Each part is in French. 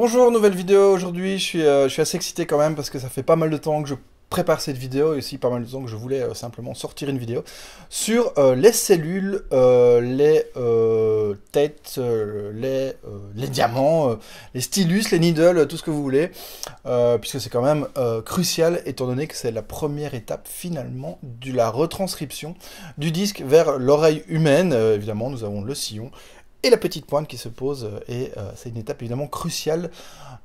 Bonjour, nouvelle vidéo aujourd'hui. Je suis assez excité quand même parce que ça fait pas mal de temps que je prépare cette vidéo et aussi pas mal de temps que je voulais simplement sortir une vidéo sur les cellules, les têtes, les diamants, les stylus, les needles, tout ce que vous voulez, puisque c'est quand même crucial étant donné que c'est la première étape finalement de la retranscription du disque vers l'oreille humaine. Évidemment, nous avons le sillon et la petite pointe qui se pose, et c'est une étape évidemment cruciale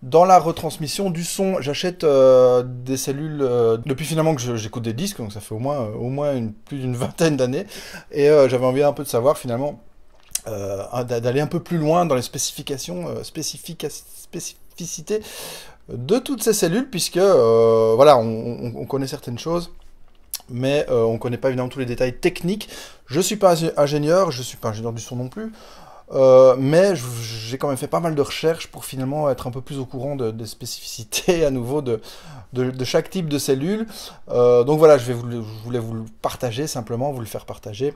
dans la retransmission du son. J'achète des cellules depuis finalement que j'écoute des disques, donc ça fait au moins plus d'une vingtaine d'années, et j'avais envie un peu de savoir finalement, d'aller un peu plus loin dans les spécifications, spécificités de toutes ces cellules, puisque voilà, on connaît certaines choses, mais on ne connaît pas évidemment tous les détails techniques. Je ne suis pas ingénieur, je ne suis pas ingénieur du son non plus, mais j'ai quand même fait pas mal de recherches pour finalement être un peu plus au courant des spécificités à nouveau de chaque type de cellule. Donc voilà, je voulais vous le partager simplement, vous le faire partager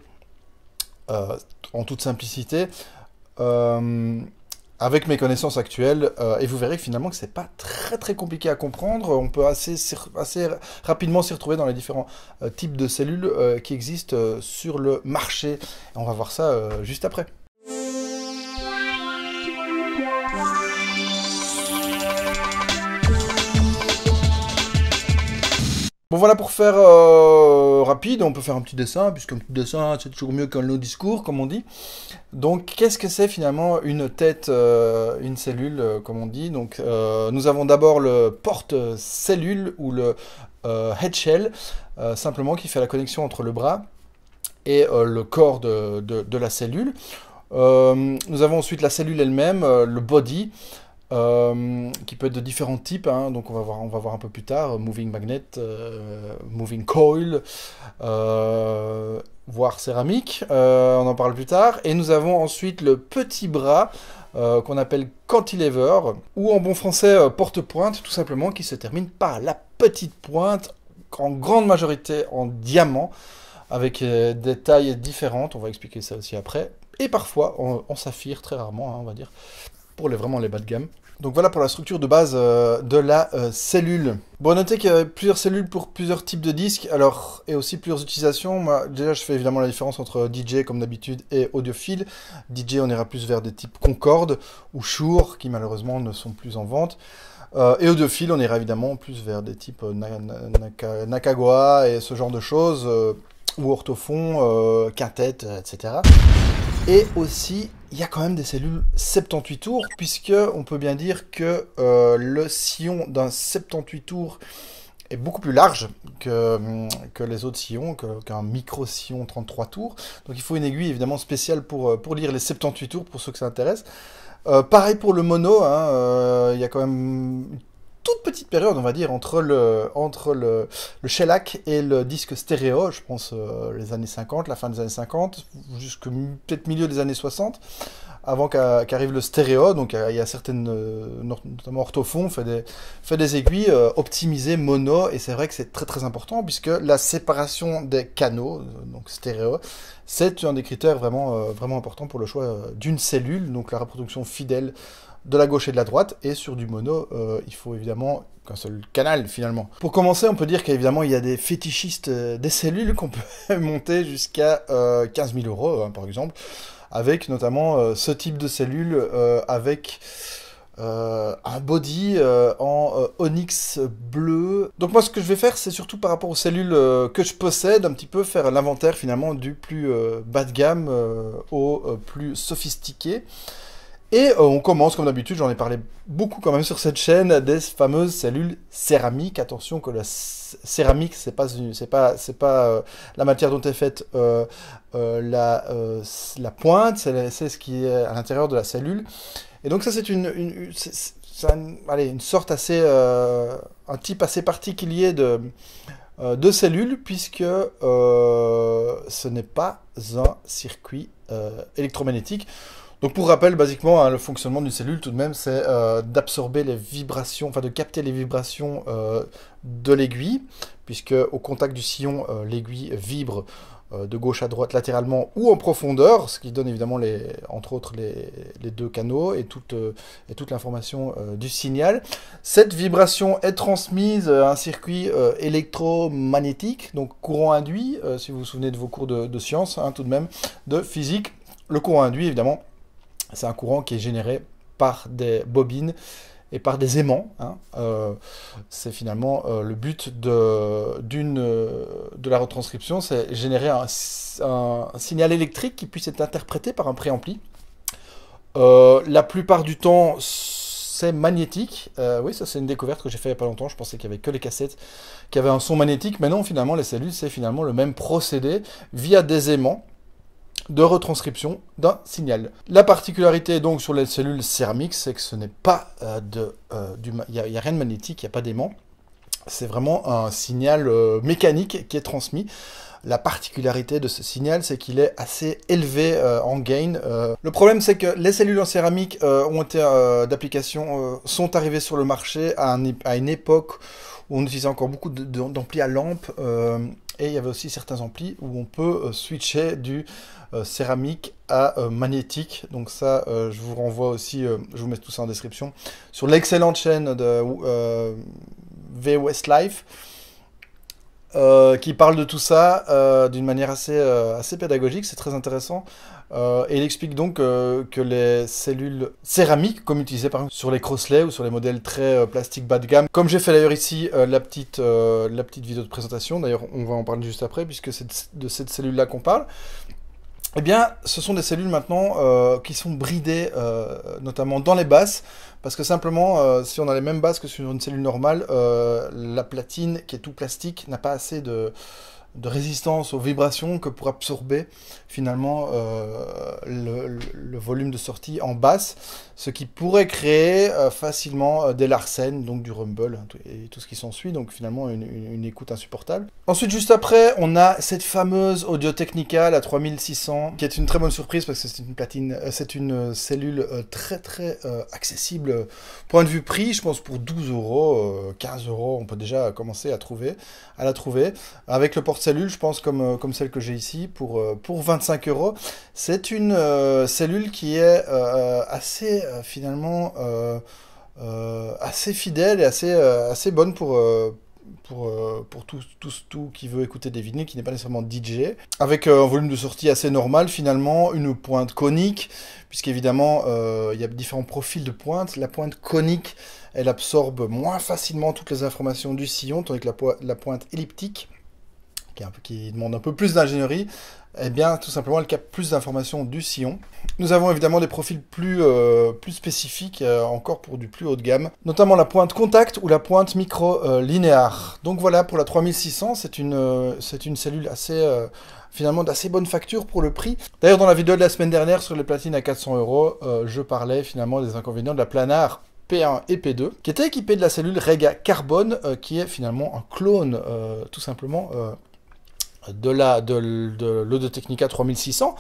en toute simplicité avec mes connaissances actuelles, et vous verrez que finalement que c'est pas très compliqué à comprendre. On peut assez rapidement s'y retrouver dans les différents types de cellules qui existent sur le marché. Et on va voir ça juste après. Bon voilà, pour faire rapide, on peut faire un petit dessin, puisqu'un petit dessin c'est toujours mieux qu'un long discours, comme on dit. Donc qu'est-ce que c'est finalement une tête, une cellule, comme on dit. Donc nous avons d'abord le porte-cellule, ou le head shell, simplement, qui fait la connexion entre le bras et le corps de la cellule. Nous avons ensuite la cellule elle-même, le body, qui peut être de différents types, hein, donc on va voir un peu plus tard, moving magnet, moving coil, voire céramique, on en parle plus tard. Et nous avons ensuite le petit bras, qu'on appelle cantilever, ou en bon français porte-pointe, tout simplement, qui se termine par la petite pointe, en grande majorité en diamant, avec des tailles différentes, on va expliquer ça aussi après, et parfois en saphir, très rarement, hein, on va dire, pour vraiment les bas de gamme. Donc voilà pour la structure de base de la cellule. Bon, notez qu'il y a plusieurs cellules pour plusieurs types de disques, alors, et aussi plusieurs utilisations. Moi, déjà, je fais évidemment la différence entre DJ, comme d'habitude, et audiophile. DJ, on ira plus vers des types Concorde ou Shure, qui malheureusement ne sont plus en vente. Et audiophile, on ira évidemment plus vers des types Nagaoka et ce genre de choses, ou Ortofon, Quintet, etc. Et aussi, il y a quand même des cellules 78 tours, puisque on peut bien dire que le sillon d'un 78 tours est beaucoup plus large que les autres sillons, qu'un micro-sillon 33 tours. Donc il faut une aiguille évidemment spéciale pour lire les 78 tours, pour ceux que ça intéresse. Pareil pour le mono, hein, il y a quand même une toute petite période, on va dire, entre le shellac et le disque stéréo, je pense les années 50, la fin des années 50, jusqu'au peut-être milieu des années 60, avant qu'arrive le stéréo. Donc il y a certaines, notamment Ortofon, fait des aiguilles optimisées mono, et c'est vrai que c'est très important, puisque la séparation des canaux, donc stéréo, c'est un des critères vraiment importants pour le choix d'une cellule, donc la reproduction fidèle de la gauche et de la droite, et sur du mono, il faut évidemment qu'un seul canal, finalement. Pour commencer, on peut dire qu'évidemment, il y a des fétichistes des cellules qu'on peut monter jusqu'à 15 000 €, hein, par exemple, avec notamment ce type de cellule avec un body en onyx bleu. Donc moi, ce que je vais faire, c'est surtout par rapport aux cellules que je possède, un petit peu faire l'inventaire, finalement, du plus bas de gamme au plus sophistiqué. Et on commence, comme d'habitude, j'en ai parlé beaucoup quand même sur cette chaîne, des fameuses cellules céramiques. Attention que la céramique, c'est pas la matière dont est faite la pointe, c'est ce qui est à l'intérieur de la cellule. Et donc ça, c'est une sorte assez, un type assez particulier de cellules, puisque ce n'est pas un circuit électromagnétique. Donc pour rappel, basiquement, hein, le fonctionnement d'une cellule, tout de même, c'est d'absorber les vibrations, enfin de capter les vibrations de l'aiguille, puisque au contact du sillon, l'aiguille vibre de gauche à droite latéralement ou en profondeur, ce qui donne évidemment les, entre autres les deux canaux et toute l'information du signal. Cette vibration est transmise à un circuit électromagnétique, donc courant induit, si vous vous souvenez de vos cours de sciences, hein, tout de même, de physique. Le courant induit, évidemment, c'est un courant qui est généré par des bobines et par des aimants, hein. C'est finalement le but de la retranscription, c'est générer un signal électrique qui puisse être interprété par un préampli. La plupart du temps, c'est magnétique. Oui, ça c'est une découverte que j'ai fait il n'y a pas longtemps, je pensais qu'il n'y avait que les cassettes qui avaient un son magnétique, mais non, finalement, les cellules, c'est finalement le même procédé via des aimants de retranscription d'un signal. La particularité donc sur les cellules céramiques, c'est que ce n'est pas il n'y a rien de magnétique, il n'y a pas d'aimant. C'est vraiment un signal mécanique qui est transmis. La particularité de ce signal, c'est qu'il est assez élevé en gain. Le problème, c'est que les cellules en céramique ont été d'application, sont arrivées sur le marché à une époque où on utilisait encore beaucoup d'amplis à lampe. Et il y avait aussi certains amplis où on peut switcher du céramique à magnétique. Donc ça, je vous renvoie aussi, je vous mets tout ça en description, sur l'excellente chaîne de Vwestlife, qui parle de tout ça d'une manière assez pédagogique, c'est très intéressant. Et il explique donc que les cellules céramiques, comme utilisées par exemple sur les Crosley ou sur les modèles très plastiques bas de gamme, comme j'ai fait d'ailleurs ici la petite vidéo de présentation, d'ailleurs on va en parler juste après puisque c'est de cette cellule-là qu'on parle, eh bien ce sont des cellules maintenant qui sont bridées, notamment dans les basses, parce que simplement si on a les mêmes basses que sur une cellule normale, la platine qui est tout plastique n'a pas assez de résistance aux vibrations que pour absorber finalement le volume de sortie en basse, ce qui pourrait créer facilement des larcènes, donc du rumble et tout ce qui s'ensuit, donc finalement une écoute insupportable. Ensuite, juste après, on a cette fameuse Audio Technica, la 3600, qui est une très bonne surprise parce que c'est une platine, c'est une cellule très accessible point de vue prix, je pense pour 12 €, 15 €, on peut déjà commencer à la trouver, avec le porte cellule, je pense comme celle que j'ai ici, pour 25 €. C'est une cellule qui est assez fidèle et assez bonne pour tout qui veut écouter des vinyles, qui n'est pas nécessairement DJ, avec un volume de sortie assez normal finalement, une pointe conique, puisqu'évidemment il y a différents profils de pointe. La pointe conique, elle absorbe moins facilement toutes les informations du sillon, tandis que la pointe elliptique, qui demande un peu plus d'ingénierie, eh bien tout simplement elle capte plus d'informations du sillon. Nous avons évidemment des profils plus spécifiques, encore pour du plus haut de gamme, notamment la pointe contact ou la pointe micro linéaire. Donc voilà pour la 3600, c'est une cellule finalement d'assez bonne facture pour le prix. D'ailleurs dans la vidéo de la semaine dernière sur les platines à 400 €, je parlais finalement des inconvénients de la Planar P1 et P2, qui était équipée de la cellule Rega Carbon, qui est finalement un clone tout simplement de l'Audio Technica 3600,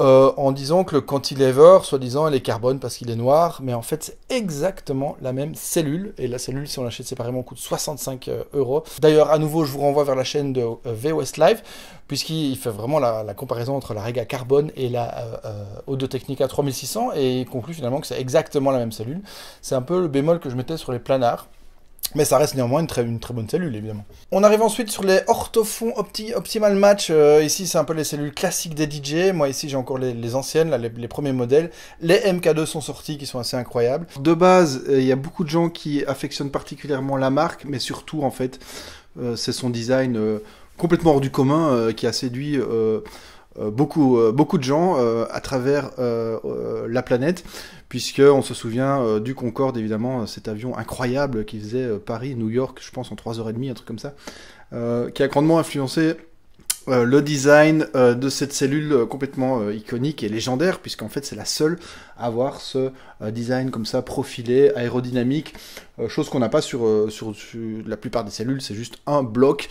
en disant que le cantilever, soi-disant, elle est carbone parce qu'il est noir, mais en fait, c'est exactement la même cellule, et la cellule, si on l'achète séparément, coûte 65 €. D'ailleurs, à nouveau, je vous renvoie vers la chaîne de Vwestlife, puisqu'il fait vraiment la comparaison entre la Rega Carbon et la Audio Technica 3600, et il conclut finalement que c'est exactement la même cellule. C'est un peu le bémol que je mettais sur les planars, mais ça reste néanmoins une très bonne cellule, évidemment. On arrive ensuite sur les Ortofon Optimal Match. Ici, c'est un peu les cellules classiques des DJ. Moi, ici, j'ai encore les anciennes, là, les premiers modèles. Les MK2 sont sortis, qui sont assez incroyables. De base, il y a beaucoup de gens qui affectionnent particulièrement la marque, mais surtout, en fait, c'est son design complètement hors du commun qui a séduit beaucoup de gens à travers la planète, puisque on se souvient du Concorde, évidemment, cet avion incroyable qui faisait Paris-New York, je pense, en 3 h 30, un truc comme ça, qui a grandement influencé le design de cette cellule complètement iconique et légendaire, puisqu'en fait c'est la seule à avoir ce design comme ça, profilé, aérodynamique, chose qu'on n'a pas sur la plupart des cellules. C'est juste un bloc,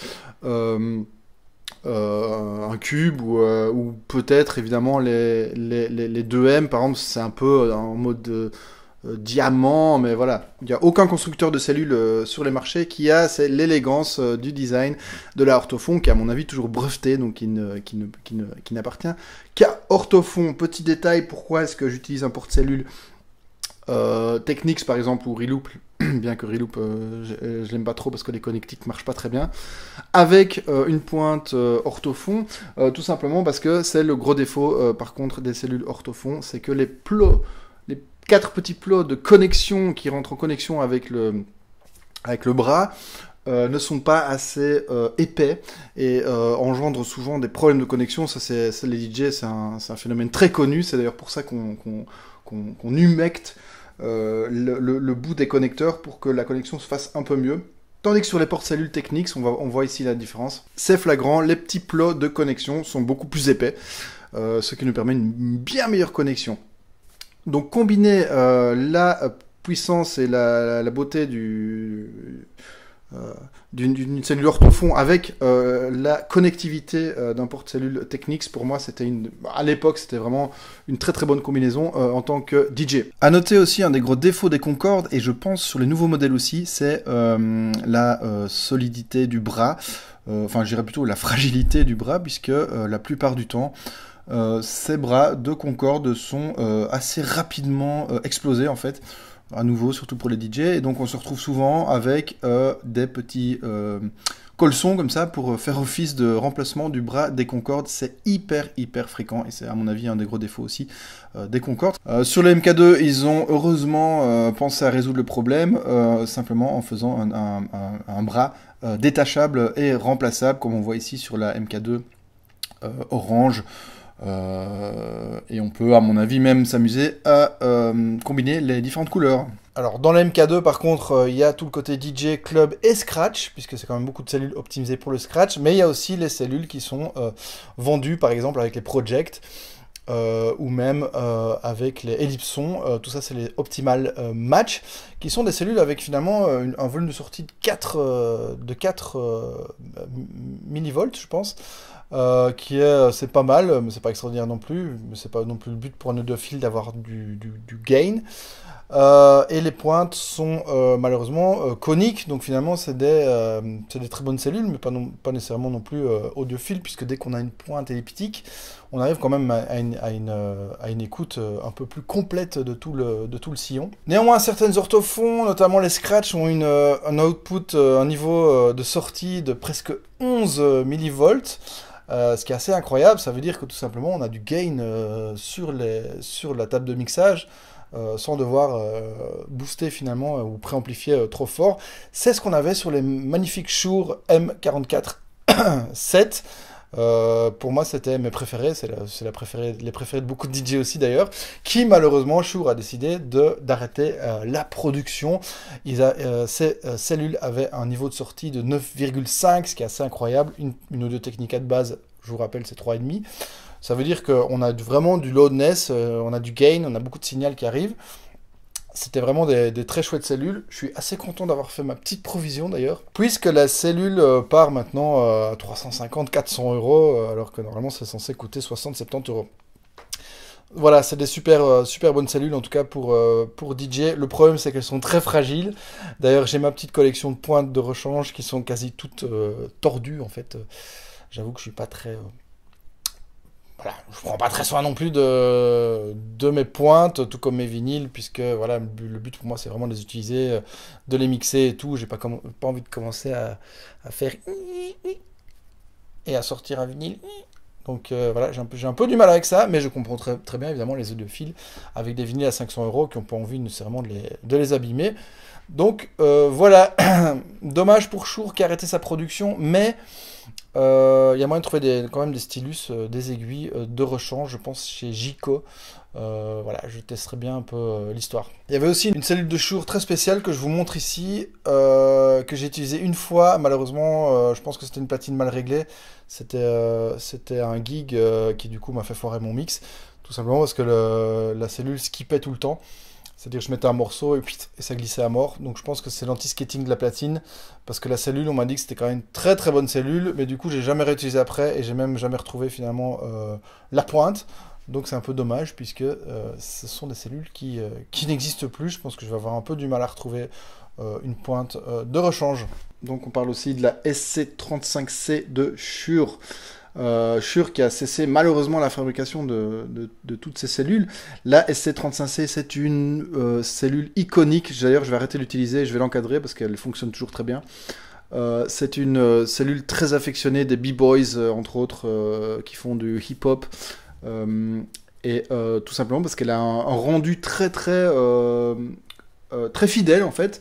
un cube ou peut-être évidemment les 2M par exemple, c'est un peu en mode diamant, mais voilà, il n'y a aucun constructeur de cellules sur les marchés qui a l'élégance du design de la Ortofon, qui est à mon avis toujours brevetée, donc qui n'appartient qu'à Ortofon. Petit détail, pourquoi est-ce que j'utilise un porte-cellule Technics par exemple, ou Reloop, bien que Reloop je l'aime pas trop parce que les connectiques marchent pas très bien, avec une pointe Ortofon, tout simplement parce que c'est le gros défaut par contre des cellules Ortofon, c'est que les plots, quatre petits plots de connexion qui rentrent en connexion avec le bras ne sont pas assez épais et engendrent souvent des problèmes de connexion. Ça, c'est les DJ, c'est un phénomène très connu. C'est d'ailleurs pour ça qu'on humecte le bout des connecteurs pour que la connexion se fasse un peu mieux. Tandis que sur les portes-cellules Technics, on voit ici la différence. C'est flagrant, les petits plots de connexion sont beaucoup plus épais, ce qui nous permet une bien meilleure connexion. Donc combiner la puissance et la beauté d'une cellule Ortofon avec la connectivité d'un porte-cellule Technics, pour moi c'était à l'époque c'était vraiment une très très bonne combinaison en tant que DJ. A noter aussi un des gros défauts des Concorde, et je pense sur les nouveaux modèles aussi, c'est la solidité du bras, enfin je dirais plutôt la fragilité du bras, puisque la plupart du temps ces bras de Concorde sont assez rapidement explosés en fait, à nouveau surtout pour les DJ, et donc on se retrouve souvent avec des petits colsons comme ça pour faire office de remplacement du bras des Concorde. C'est hyper fréquent et c'est à mon avis un des gros défauts aussi des Concorde. Sur les MK2 ils ont heureusement pensé à résoudre le problème simplement en faisant un bras détachable et remplaçable, comme on voit ici sur la MK2 orange. Et on peut à mon avis même s'amuser à combiner les différentes couleurs. Alors dans la MK2 par contre il y a tout le côté DJ, club et scratch, puisque c'est quand même beaucoup de cellules optimisées pour le scratch, mais il y a aussi les cellules qui sont vendues par exemple avec les Project ou même avec les Ellipson, tout ça c'est les Optimal Match, qui sont des cellules avec finalement un volume de sortie de 4 millivolts je pense, qui est, c'est pas mal, mais c'est pas extraordinaire non plus, mais c'est pas non plus le but pour un audiophile d'avoir du gain. Et les pointes sont malheureusement coniques, donc finalement c'est des très bonnes cellules, mais pas nécessairement non plus audiophiles, puisque dès qu'on a une pointe elliptique, on arrive quand même à une écoute un peu plus complète de tout le sillon. Néanmoins, certaines orthofons, notamment les scratch, ont un output, un niveau de sortie de presque 11 millivolts. Ce qui est assez incroyable, ça veut dire que tout simplement on a du gain sur la table de mixage sans devoir booster finalement ou préamplifier trop fort. C'est ce qu'on avait sur les magnifiques Shure M44-7. Pour moi c'était mes préférés, les préférés de beaucoup de DJ aussi d'ailleurs, qui malheureusement Shure a décidé d'arrêter la production. Ces cellules avaient un niveau de sortie de 9,5, ce qui est assez incroyable. Une Audio Technica de base, je vous rappelle, c'est 3,5. Ça veut dire qu'on a vraiment du loudness, on a du gain, on a beaucoup de signal qui arrive. C'était vraiment des très chouettes cellules. Je suis assez content d'avoir fait ma petite provision d'ailleurs, puisque la cellule part maintenant à 350-400 €, alors que normalement c'est censé coûter 60-70 €. Voilà, c'est des super bonnes cellules en tout cas pour DJ. Le problème c'est qu'elles sont très fragiles. D'ailleurs j'ai ma petite collection de pointes de rechange qui sont quasi toutes tordues en fait. J'avoue que je suis pas très... Voilà, je prends pas très soin non plus de mes pointes, tout comme mes vinyles, puisque voilà, le but pour moi c'est vraiment de les utiliser, de les mixer et tout. J'ai pas envie de commencer à faire et à sortir un vinyle. Donc voilà, j'ai un peu du mal avec ça, mais je comprends très bien évidemment les audiophiles avec des vinyles à 500 € qui n'ont pas envie nécessairement de les abîmer. Donc voilà, dommage pour Shure qui a arrêté sa production, mais il y a moyen de trouver quand même des stylus, des aiguilles de rechange, je pense chez Jico. Voilà, je testerai bien un peu l'histoire. Il y avait aussi une cellule de Shure très spéciale que je vous montre ici, que j'ai utilisée une fois. Malheureusement, je pense que c'était une platine mal réglée. C'était un gig qui du coup m'a fait foirer mon mix, tout simplement parce que la cellule skippait tout le temps. C'est-à-dire que je mettais un morceau et ça glissait à mort. Donc je pense que c'est l'anti-skating de la platine. Parce que la cellule, on m'a dit que c'était quand même une très très bonne cellule. Mais du coup, j'ai jamais réutilisé après. Et j'ai même jamais retrouvé finalement la pointe. Donc c'est un peu dommage puisque ce sont des cellules qui n'existent plus. Je pense que je vais avoir un peu du mal à retrouver une pointe de rechange. Donc on parle aussi de la SC35C de Shure. Shure qui a cessé malheureusement la fabrication de toutes ces cellules. La SC35C, c'est une cellule iconique. D'ailleurs, je vais arrêter d'utiliser, je vais l'encadrer parce qu'elle fonctionne toujours très bien. C'est une cellule très affectionnée des B-Boys, entre autres, qui font du hip-hop. Tout simplement parce qu'elle a un rendu très fidèle, en fait.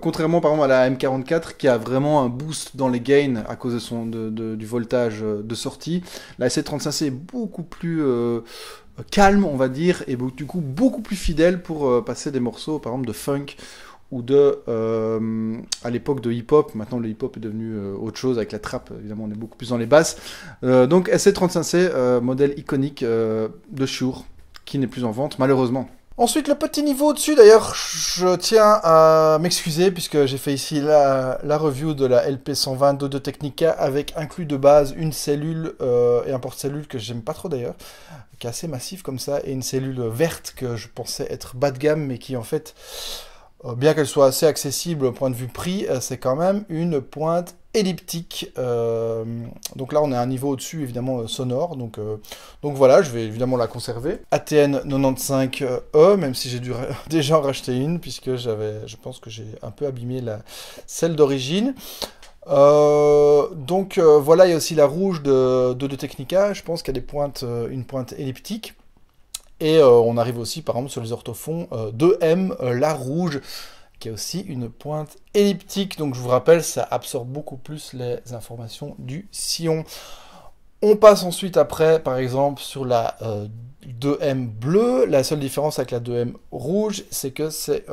Contrairement par exemple à la M44 qui a vraiment un boost dans les gains à cause de du voltage de sortie, la SC35C est beaucoup plus calme, on va dire, et du coup beaucoup plus fidèle pour passer des morceaux par exemple de funk ou de à l'époque de hip-hop. Maintenant le hip-hop est devenu autre chose avec la trappe, évidemment on est beaucoup plus dans les basses. Donc SC35C, modèle iconique de Shure qui n'est plus en vente malheureusement. Ensuite, le petit niveau au-dessus, d'ailleurs, je tiens à m'excuser puisque j'ai fait ici la review de la LP120 d'Audio Technica avec inclus de base une cellule et un porte-cellule que j'aime pas trop d'ailleurs, qui est assez massif comme ça, et une cellule verte que je pensais être bas de gamme mais qui en fait, bien qu'elle soit assez accessible au point de vue prix, c'est quand même une pointe elliptique. Donc là on est à un niveau au-dessus évidemment sonore, donc voilà, je vais évidemment la conserver. ATN95E, même si j'ai dû déjà en racheter une puisque je pense que j'ai un peu abîmé celle d'origine. Donc voilà, il y a aussi la rouge de Technica, je pense qu'elle a une pointe elliptique. Et on arrive aussi par exemple sur les orthophones 2M, la rouge, qui est aussi une pointe elliptique. Donc je vous rappelle, ça absorbe beaucoup plus les informations du sillon. On passe ensuite après par exemple sur la 2M bleue. La seule différence avec la 2M rouge, c'est que c'est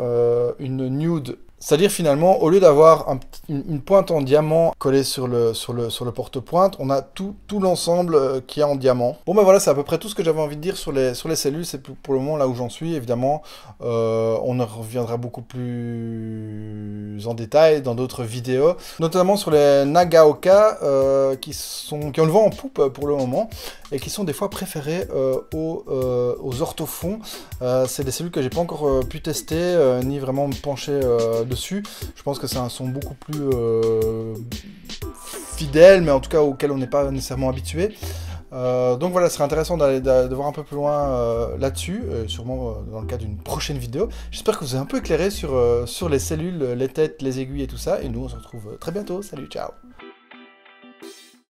une nude. C'est-à-dire finalement, au lieu d'avoir une pointe en diamant collée sur le porte-pointe, on a tout l'ensemble qui est en diamant. Bon ben voilà, c'est à peu près tout ce que j'avais envie de dire sur les cellules, c'est pour le moment là où j'en suis. Évidemment, on en reviendra beaucoup plus en détail dans d'autres vidéos, notamment sur les Nagaoka qui ont le vent en poupe pour le moment et qui sont des fois préférés aux orthophones. C'est des cellules que j'ai pas encore pu tester ni vraiment me pencher dessus. Je pense que c'est un son beaucoup plus fidèle, mais en tout cas auquel on n'est pas nécessairement habitué. Donc voilà, ce serait intéressant de voir un peu plus loin là-dessus, sûrement dans le cadre d'une prochaine vidéo. J'espère que vous avez un peu éclairé sur les cellules, les têtes, les aiguilles et tout ça, et nous on se retrouve très bientôt. Salut, ciao!